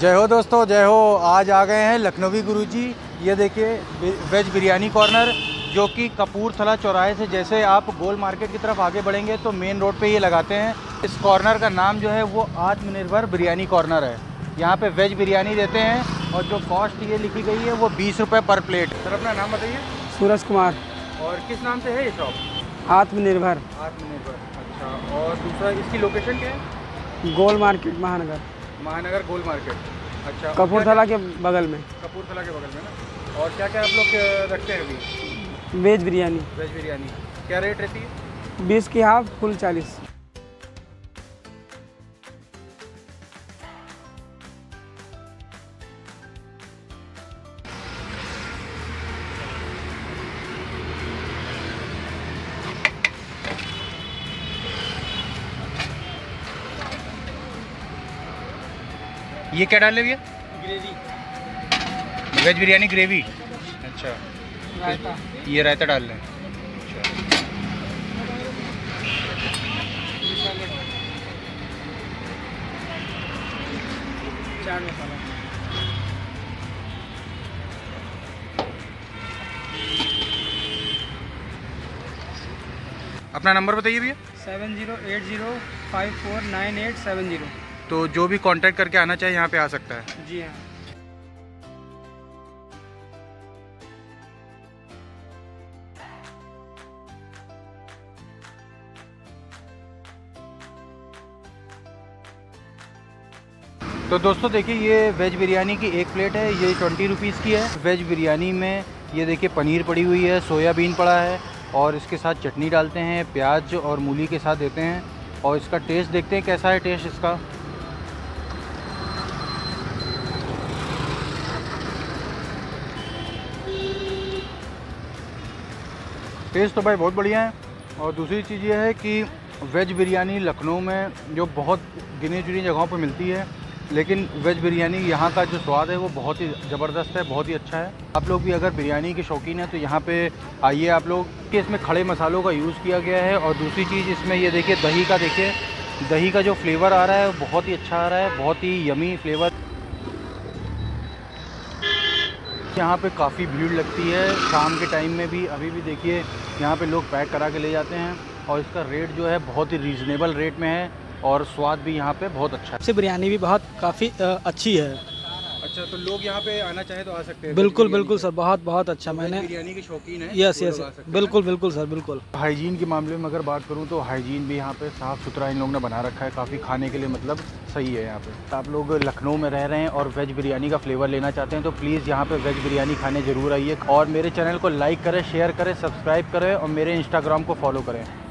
जय हो दोस्तों, जय हो। आज आ गए हैं लखनवी गुरुजी। ये देखिए वेज बिरयानी कॉर्नर, जो कि कपूरथला चौराहे से जैसे आप गोल मार्केट की तरफ आगे बढ़ेंगे तो मेन रोड पे ये लगाते हैं। इस कॉर्नर का नाम जो है वो आत्मनिर्भर बिरयानी कॉर्नर है। यहाँ पे वेज बिरयानी देते हैं और जो कॉस्ट ये लिखी गई है वो 20 रुपये पर प्लेट। सर अपना नाम बताइए। सूरज कुमार। और किस नाम से है ये शॉप? आत्मनिर्भर। आत्मनिर्भर, अच्छा। और दूसरा इसकी लोकेशन क्या है? गोल मार्केट, महानगर। महानगर गोल मार्केट, अच्छा। कपूरथला के बगल में। कपूरथला के बगल में ना। और क्या क्या आप लोग रखते हैं अभी? वेज बिरयानी। वेज बिरयानी क्या रेट रहती है? 20 की हाफ, फुल 40। ये क्या डाल रहे भैया? ग्रेवी। वेज बिरयानी ग्रेवी, अच्छा। रायता। ये रायता डाल रहे हैं, अच्छा। चाट मसाला। अपना नंबर बताइए भैया। 7080549870। तो जो भी कांटेक्ट करके आना चाहिए यहाँ पे आ सकता है। जी हाँ। तो दोस्तों देखिए, ये वेज बिरयानी की एक प्लेट है, ये 20 रुपीज़ की है। वेज बिरयानी में ये देखिए पनीर पड़ी हुई है, सोयाबीन पड़ा है और इसके साथ चटनी डालते हैं, प्याज और मूली के साथ देते हैं। और इसका टेस्ट देखते हैं कैसा है टेस्ट इसका। टेस्ट तो भाई बहुत बढ़िया है। और दूसरी चीज़ ये है कि वेज बिरयानी लखनऊ में जो बहुत गिनी चुनी जगहों पर मिलती है, लेकिन वेज बिरयानी यहाँ का जो स्वाद है वो बहुत ही ज़बरदस्त है, बहुत ही अच्छा है। आप लोग भी अगर बिरयानी के शौकीन हैं तो यहाँ पे आइए आप लोग। कि इसमें खड़े मसालों का यूज़ किया गया है। और दूसरी चीज़ इसमें ये देखिए दही का, देखिए दही का जो फ्लेवर आ रहा है वो बहुत ही अच्छा आ रहा है, बहुत ही यमी फ्लेवर। यहाँ पे काफ़ी भीड़ लगती है शाम के टाइम में भी। अभी भी देखिए यहाँ पे लोग पैक करा के ले जाते हैं। और इसका रेट जो है बहुत ही रीज़नेबल रेट में है और स्वाद भी यहाँ पे बहुत अच्छा है। इससे बिरयानी भी बहुत काफ़ी अच्छी है। अच्छा, तो लोग यहाँ पे आना चाहे तो आ सकते हैं? बिल्कुल बिल्कुल सर, बहुत बहुत अच्छा। मैंने बिरयानी के शौकीन है। यस यस, बिल्कुल बिल्कुल सर, बिल्कुल। हाइजीन के मामले में अगर बात करूँ तो हाइजीन भी यहाँ पे साफ़ सुथरा इन लोगों ने बना रखा है, काफ़ी खाने के लिए मतलब सही है यहाँ पे। आप लोग लखनऊ में रह रहे हैं और वेज बिरयानी का फ्लेवर लेना चाहते हैं तो प्लीज़ यहाँ पे वेज बिरयानी खाने ज़रूर आइए। और मेरे चैनल को लाइक करें, शेयर करें, सब्सक्राइब करें और मेरे इंस्टाग्राम को फॉलो करें।